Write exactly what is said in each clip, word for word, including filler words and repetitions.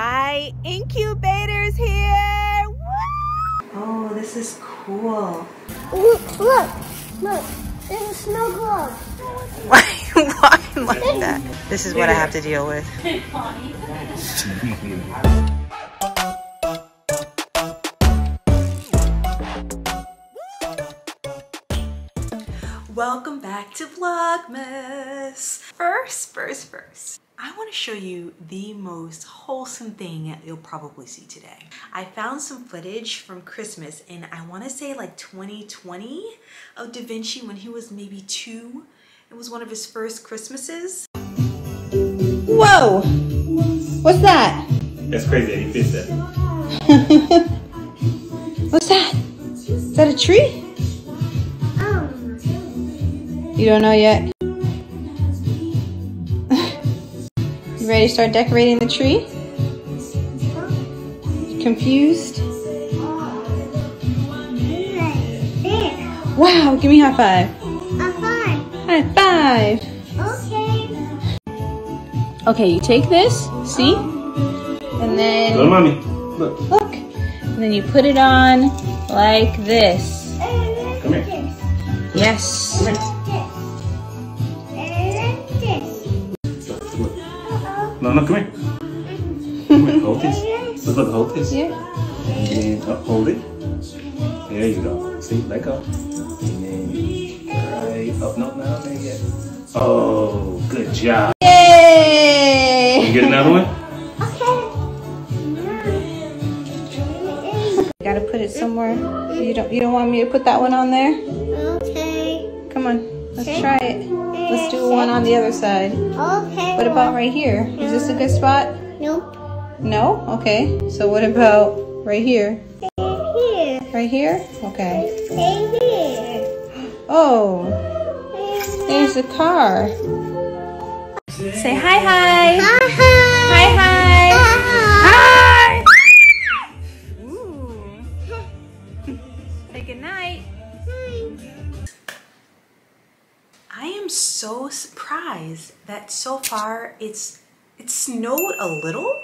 My incubator's here. Woo! Oh, this is cool. Look, look, look. There's a snow globe. Why, why like that? This is what I have to deal with. Welcome back to Vlogmas. First, first, first. I want to show you the most wholesome thing you'll probably see today. I found some footage from Christmas in, I want to say like twenty twenty, of Da Vinci when he was maybe two. It was one of his first Christmases. Whoa! What's that? That's crazy that he did that. What's that? Is that a tree? Oh. You don't know yet? Ready to start decorating the tree? Confused? Wow, give me a high five. A five. High five. Okay. Okay, you take this, see? And then... Hello, Mommy. Look. Look. And then you put it on like this. Come here. Yes. Come here. No, no, come here. Come here, hold this. Look, look, hold this. Yeah. And up, hold it. There you go. See, let go. And then right up. No, no, there you go. Oh, good job. Yay! You get another one? Okay. You gotta put it somewhere. You don't, you don't want me to put that one on there? Okay. Come on, let's try it. Let's do one on the other side. Okay. What about right here? Is this a good spot? Nope. No? Okay. So what about right here? Right here. Right here? Okay. Right here. Oh. There's a car. Say hi, hi. Hi, hi. Hi, hi. Hi, hi. Hi. Ooh. Say good night. I am so surprised that so far it's it snowed a little,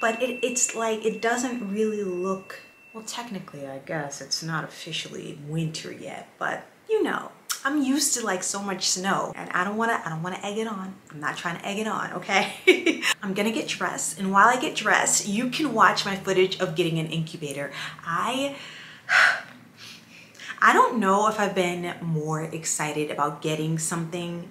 but it, it's like it doesn't really look, well, technically I guess it's not officially winter yet, but you know, I'm used to like so much snow and I don't wanna I don't wanna egg it on. I'm not trying to egg it on, okay? I'm gonna get dressed, and while I get dressed, you can watch my footage of getting an incubator. I I don't know if I've been more excited about getting something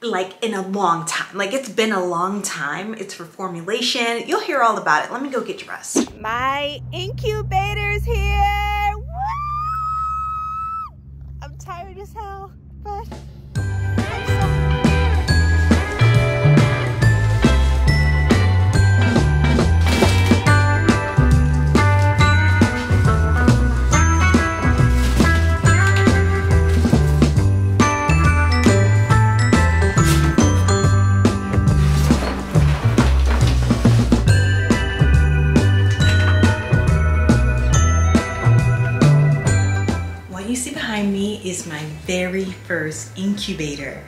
like in a long time. Like it's been a long time. It's for formulation. You'll hear all about it. Let me go get dressed. My incubator's here. Woo! I'm tired as hell, but... is my very first incubator.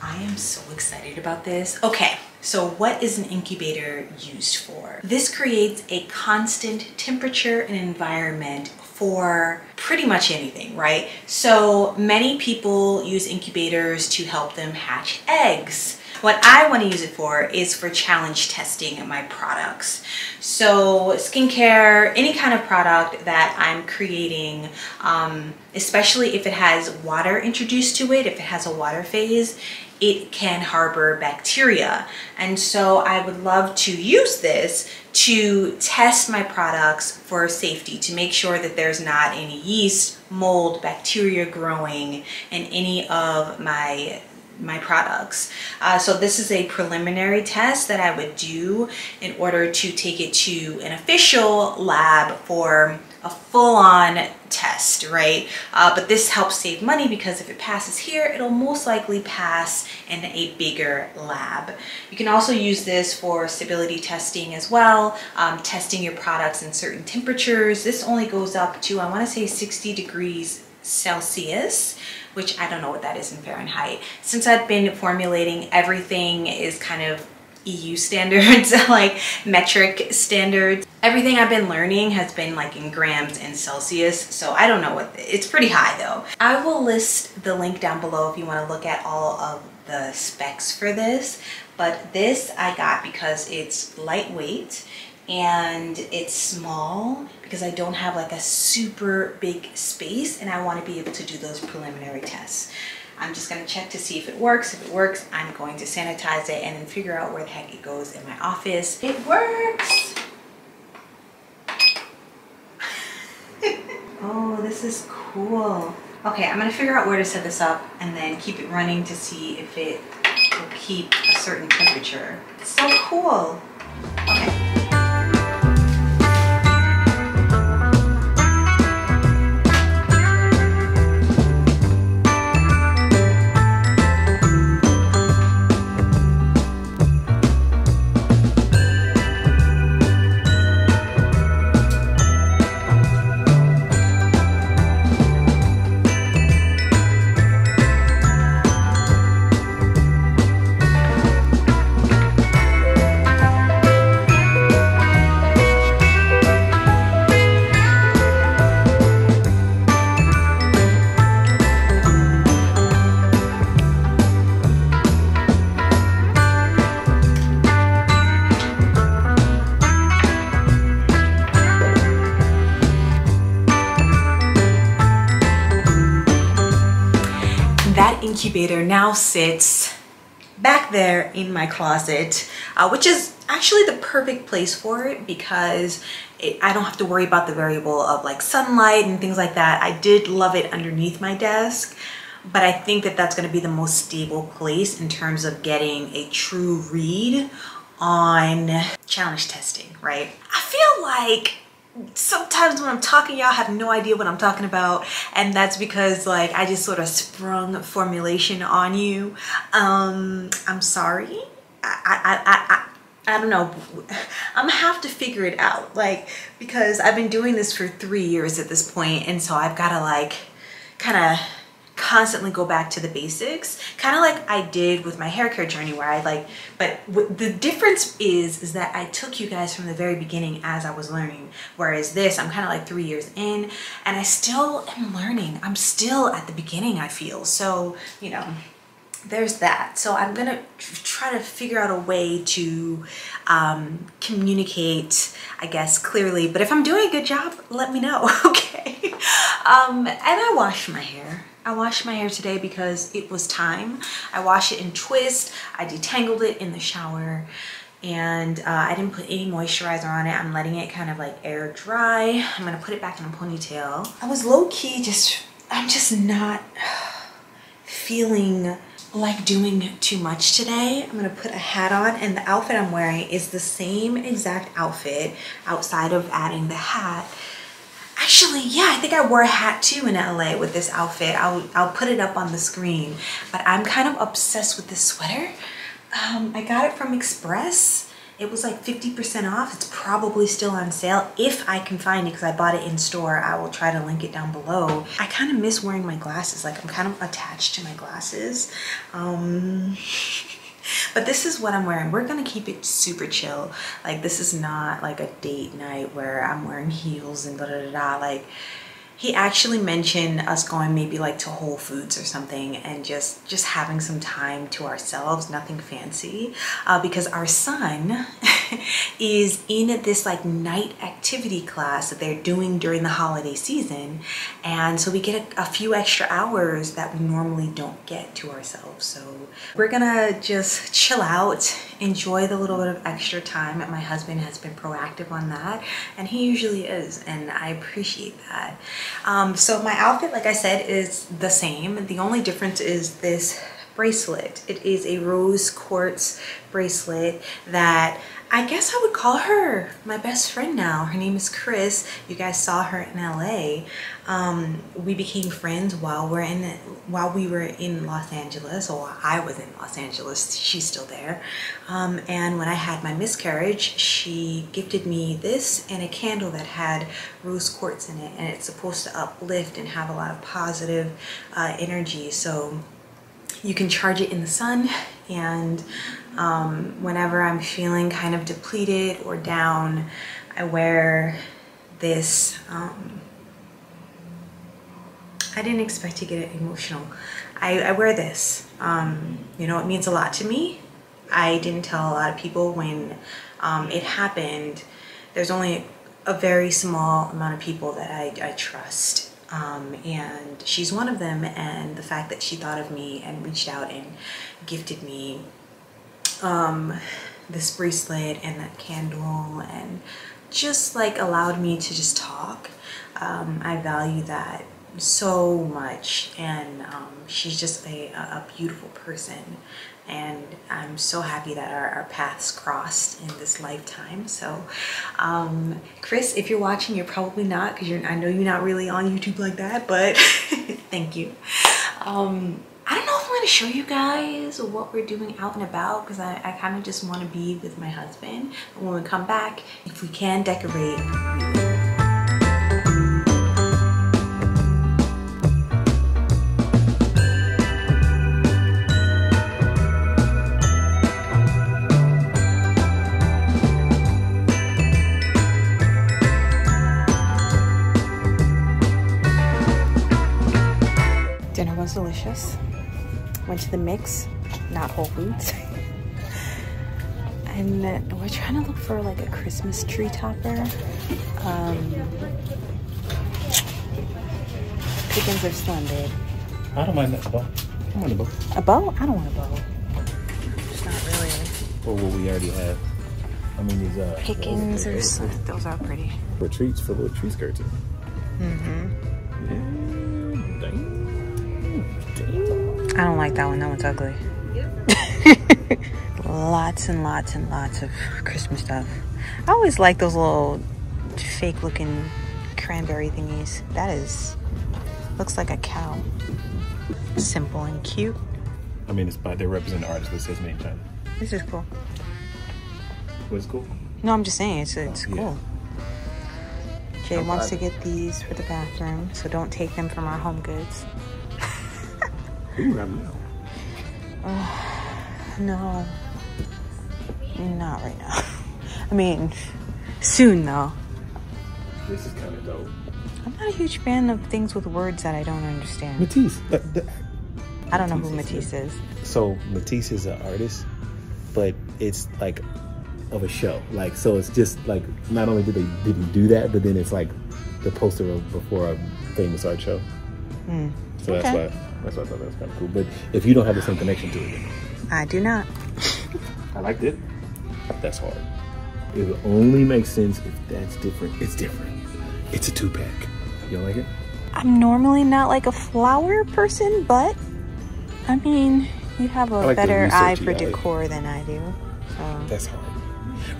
I am so excited about this. Okay, so what is an incubator used for? This creates a constant temperature and environment for pretty much anything, right? So many people use incubators to help them hatch eggs. What I want to use it for is for challenge testing my products. So skincare, any kind of product that I'm creating, um, especially if it has water introduced to it, if it has a water phase, it can harbor bacteria. And so I would love to use this to test my products for safety, to make sure that there's not any yeast, mold, bacteria growing in any of my my products. Uh, so this is a preliminary test that I would do in order to take it to an official lab for a full-on test, right? Uh, but this helps save money because if it passes here, it'll most likely pass in a bigger lab. You can also use this for stability testing as well, um, testing your products in certain temperatures. This only goes up to, I want to say, sixty degrees Celsius, which I don't know what that is in Fahrenheit. Since I've been formulating, everything is kind of E U standards, like metric standards. Everything I've been learning has been like in grams and Celsius, so I don't know what, it's pretty high though. I will list the link down below if you want to look at all of the specs for this, but this I got because it's lightweight and it's small because I don't have like a super big space and I want to be able to do those preliminary tests. I'm just going to check to see if it works. If it works, I'm going to sanitize it and then figure out where the heck it goes in my office. It works! Oh, this is cool. Okay, I'm going to figure out where to set this up and then keep it running to see if it will keep a certain temperature. It's so cool! Okay. Incubator now sits back there in my closet, uh, which is actually the perfect place for it because it, I don't have to worry about the variable of like sunlight and things like that. I did love it underneath my desk, but I think that that's going to be the most stable place in terms of getting a true read on challenge testing, right? I feel like sometimes when I'm talking, y'all have no idea what I'm talking about, and that's because like I just sort of sprung formulation on you. Um, I'm sorry. I, I, I, I, I don't know. I'm gonna have to figure it out, like, because I've been doing this for three years at this point, and so I've got to like kind of constantly go back to the basics, kind of like I did with my hair care journey, where I like, but the difference is is that I took you guys from the very beginning as I was learning, whereas this I'm kind of like three years in and I still am learning. I'm still at the beginning, I feel. So, you know, there's that. So I'm gonna try to figure out a way to um, communicate, I guess, clearly, but if I'm doing a good job, let me know, okay? Um, and I wash my hair. I washed my hair today because it was time. I washed it in Twist. I detangled it in the shower and uh, I didn't put any moisturizer on it. I'm letting it kind of like air dry. I'm gonna put it back in a ponytail. I was low key just, I'm just not feeling like doing too much today. I'm gonna put a hat on, and the outfit I'm wearing is the same exact outfit outside of adding the hat. Actually, yeah, I think I wore a hat too in L A with this outfit. I'll, I'll put it up on the screen. But I'm kind of obsessed with this sweater. Um, I got it from Express. It was like fifty percent off. It's probably still on sale if I can find it, because I bought it in store. I will try to link it down below. I kind of miss wearing my glasses. Like, I'm kind of attached to my glasses. Um... But this is what I'm wearing. We're gonna keep it super chill. Like, this is not like a date night where I'm wearing heels and da da da da. Like, he actually mentioned us going maybe like to Whole Foods or something and just just having some time to ourselves, nothing fancy, uh, because our son is in this like night activity class that they're doing during the holiday season, and so we get a, a few extra hours that we normally don't get to ourselves. So we're gonna just chill out, enjoy the little bit of extra time. My husband has been proactive on that, and he usually is, and I appreciate that. Um, so my outfit, like I said, is the same. The only difference is this bracelet. It is a rose quartz bracelet that I guess I would call her my best friend now. Her name is Chris. You guys saw her in L A. Um, we became friends while we're in while we were in Los Angeles, or while I was in Los Angeles. She's still there. Um, and when I had my miscarriage, she gifted me this and a candle that had rose quartz in it, and it's supposed to uplift and have a lot of positive uh, energy. So you can charge it in the sun, and Um, whenever I'm feeling kind of depleted or down, I wear this. Um, I didn't expect to get emotional. I, I wear this. Um, you know, it means a lot to me. I didn't tell a lot of people when um, it happened. There's only a very small amount of people that I, I trust. Um, and she's one of them, and the fact that she thought of me and reached out and gifted me um, this bracelet and that candle and just like allowed me to just talk, um, I value that so much. And um, she's just a, a beautiful person, and I'm so happy that our, our paths crossed in this lifetime. So um, Chris, if you're watching, you're probably not, because you're I know you're not really on YouTube like that, but thank you. um, I don't know if I'm going to show you guys what we're doing out and about, because I, I kind of just want to be with my husband. But when we come back, if we can decorate, we will. Delicious. Went to the Mix, not Whole Foods. And we're trying to look for like a Christmas tree topper. Um, pickings are slim, babe. I don't mind that bow. I want a bow. A bow? I don't want a bow. It's not really. Or what we already have. I mean, these uh, pickings are slim. Those are pretty. For treats, for little tree skirts. Mm-hmm. Yeah. I don't like that one. That one's ugly. Yep. Lots and lots and lots of Christmas stuff. I always like those little fake looking cranberry thingies. That is, looks like a cow. Simple and cute. I mean, it's by, they represent artists. This is main time. This is cool. What's cool? No, I'm just saying, it's, it's oh, yeah. Cool. Jay I'm wants glad. to get these for the bathroom, so don't take them from our home goods. Ooh, I'm no. Uh, no, not right now. I mean, soon though. This is kind of dope. I'm not a huge fan of things with words that I don't understand. Matisse. The, the, I don't Matisse know who Matisse is. is. So Matisse is an artist, but it's like of a show. Like, so it's just like, not only did they didn't do that, but then it's like the poster of before a famous art show. Mm. So okay. that's why. That's why I thought that was kind of cool. But if you don't have the same connection to it, then... I do not. I liked it. That's hard. It would only make sense if that's different. It's different. It's a two-pack. You don't like it? I'm normally not like a flower person, but I mean, you have a like better eye for decor like. than I do. So. That's hard.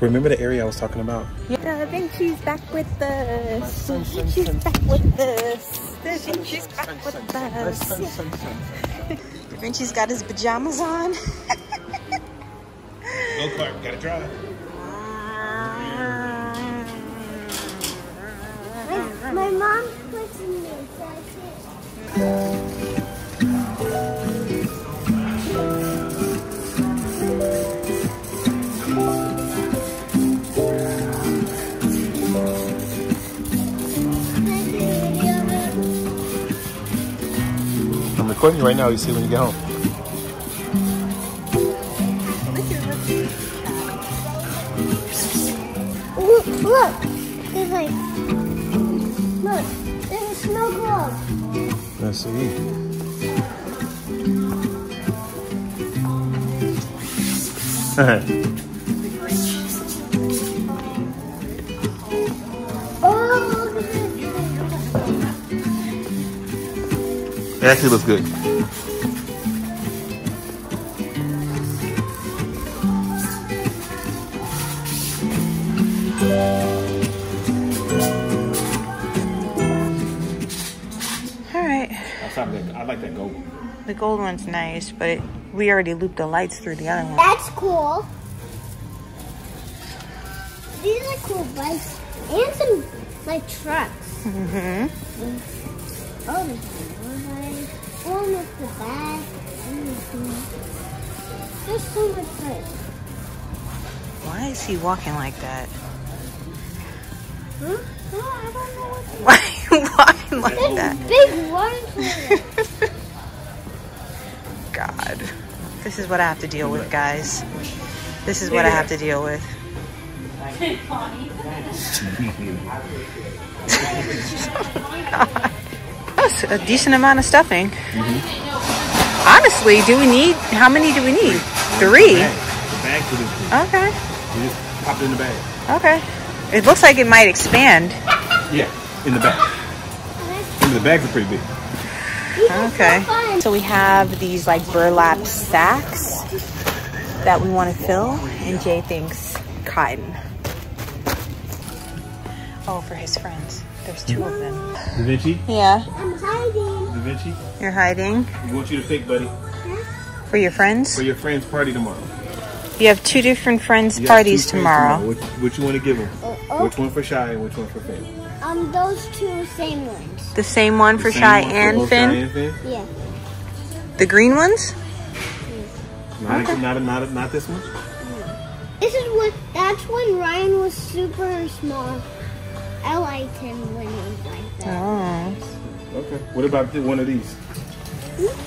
Remember the area I was talking about? Yeah, I think she's back with us. I think she's back with us. Da Vinci's back with us. Da Vinci's got his pajamas on. Go Clark, gotta drive. My, my mom puts in me. Recording you right now, you see when you get home. Look, look, there's like, look, there's a snow globe. Let's see. Oh, look at this. It actually looks good. Alright. I like that gold one. The gold one's nice, but it, we already looped the lights through the other one. That's cool. These are cool bikes and some like trucks. Mm-hmm. Oh, the back. There's so much bread. Why is he walking like that? Huh? No, I don't know what he is. Why are you walking like There's that? Big water. God. This is what I have to deal with, guys. This is what I have to deal with. God. That's a decent amount of stuffing. Mm-hmm. Honestly, do we need, how many do we need? Three? The bag. The bag okay. You just pop it in the bag. Okay. It looks like it might expand. Yeah, in the bag. I mean, the bags are pretty big. Okay. So we have these like burlap sacks that we want to fill, and Jay thinks cotton. Oh, for his friends. There's two of them. Da Vinci? Yeah. I'm hiding. Da Vinci? You're hiding. We want you to pick, buddy. For your friends? For your friends' party tomorrow. You have two different friends' you parties friends tomorrow. tomorrow. Which, which you want to give them? Uh, okay. Which one for Shy and which one for Finn? Um, those two same ones. The same one the for, same Shy, one and for Finn? Shy and Finn? Yeah. The green ones? Mm. Not, okay. not, not, not this one? Mm. This is what, that's when Ryan was super small. I liked him when he was like that. Oh. Okay. What about the, one of these?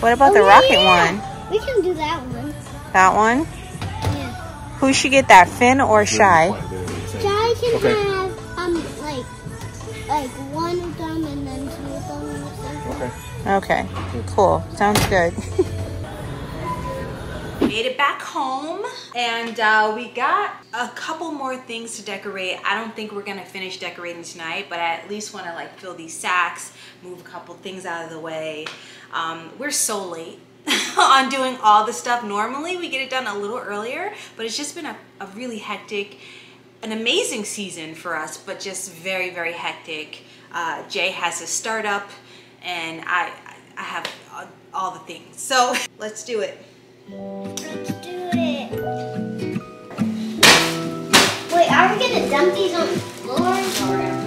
What about oh, the rocket yeah. one? We can do that one. That one? Yeah. Who should get that, Finn or Shy? Shy can okay. have um like like one of them and then two of them. Okay. Okay. Cool. Sounds good. Made it back home, and uh, we got a couple more things to decorate. I don't think we're gonna finish decorating tonight, but I at least want to like fill these sacks, move a couple things out of the way. Um, we're so late on doing all the stuff. Normally we get it done a little earlier, but it's just been a, a really hectic, an amazing season for us, but just very, very hectic. Uh, Jay has a startup, and I, I have all the things. So let's do it. Let's do it. Wait, are we gonna dump these on the floor? Or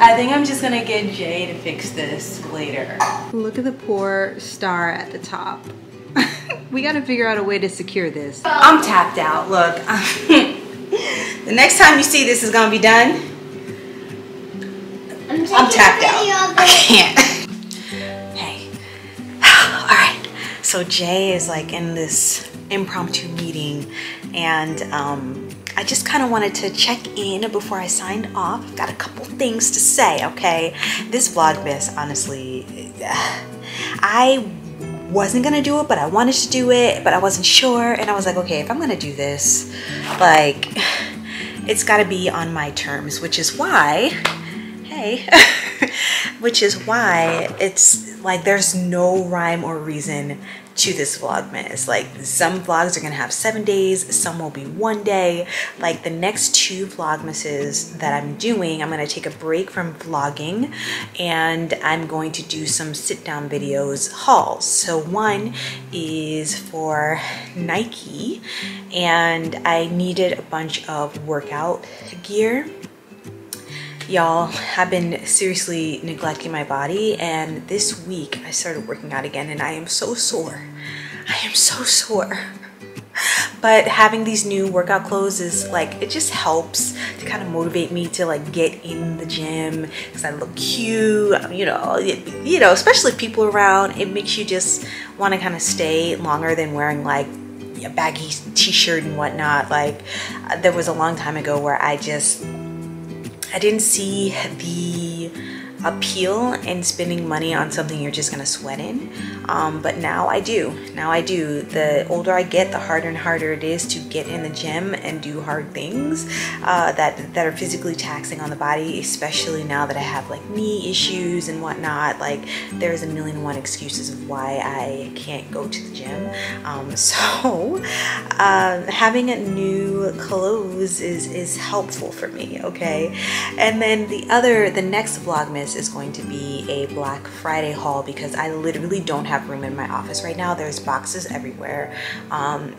I think I'm just gonna get Jay to fix this later. Look at the poor star at the top. We gotta figure out a way to secure this. I'm tapped out, look. The next time you see this is gonna be done, I'm, I'm tapped out. I can't. Hey. All right, so Jay is like in this impromptu meeting, and um, I just kind of wanted to check in before I signed off. I've got a couple things to say, okay? This Vlogmas, honestly, I wasn't gonna do it, but I wanted to do it, but I wasn't sure. And I was like, okay, if I'm gonna do this, like, it's gotta be on my terms, which is why, hey, which is why it's like there's no rhyme or reason to this Vlogmas. Like, some vlogs are gonna have seven days, some will be one day. Like, the next two Vlogmases that I'm doing, I'm gonna take a break from vlogging, and I'm going to do some sit-down videos hauls. So one is for Nike, and I needed a bunch of workout gear. Y'all, I've been seriously neglecting my body, and this week I started working out again, and I am so sore. I am so sore. But having these new workout clothes is like, it just helps to kind of motivate me to like get in the gym, because I look cute, you know, it, you know, especially people around. It makes you just want to kind of stay longer than wearing like a baggy t-shirt and whatnot. Like, there was a long time ago where I just, I didn't see the appeal in spending money on something you're just gonna sweat in. Um, but now I do. Now I do. The older I get, the harder and harder it is to get in the gym and do hard things uh, that, that are physically taxing on the body, especially now that I have like knee issues and whatnot. Like there's a million and one excuses of why I can't go to the gym. Um, so uh, having a new clothes is, is helpful for me, okay? And then the other, the next Vlogmas is going to be a Black Friday haul because I literally don't have room in my office right now. There's boxes everywhere. Um,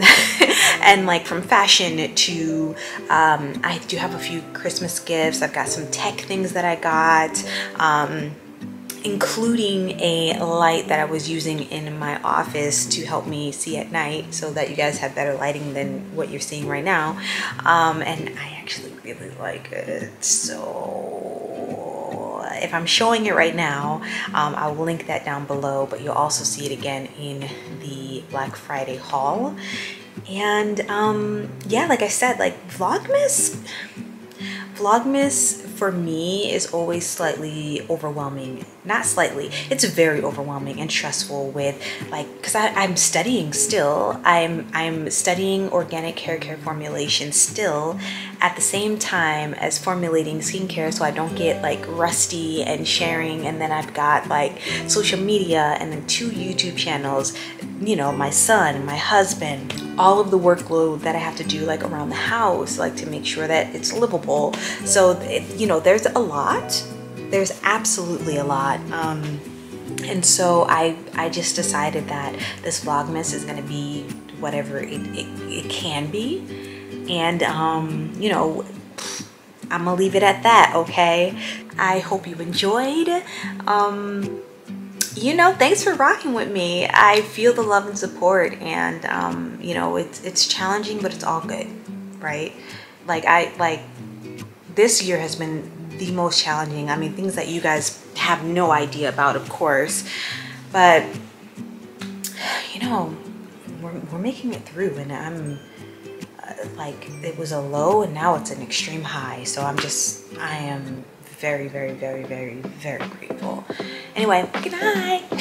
and like from fashion to, um, I do have a few Christmas gifts. I've got some tech things that I got. Um, including a light that I was using in my office to help me see at night so that you guys have better lighting than what you're seeing right now. Um, and I actually really like it. So if I'm showing it right now, um, I'll link that down below, but you'll also see it again in the Black Friday haul. And um, yeah, like I said, like Vlogmas, Vlogmas for me is always slightly overwhelming. Not slightly, it's very overwhelming and stressful with like, cause I, I'm studying still. I'm, I'm studying organic hair care formulation still at the same time as formulating skincare so I don't get like rusty and sharing. And then I've got like social media and then two YouTube channels, you know, my son, my husband, all of the workload that I have to do like around the house, like to make sure that it's livable. So it, you know, there's a lot. There's absolutely a lot. Um, and so I, I just decided that this Vlogmas is gonna be whatever it, it, it can be. And um, you know, I'm gonna leave it at that, okay? I hope you enjoyed. Um, you know, thanks for rocking with me. I feel the love and support and um, you know, it's, it's challenging, but it's all good, right? Like I, like this year has been the most challenging. I mean, things that you guys have no idea about, of course, but you know, we're, we're making it through and I'm uh, like, it was a low and now it's an extreme high. So I'm just, I am very, very, very, very, very grateful. Anyway, good night.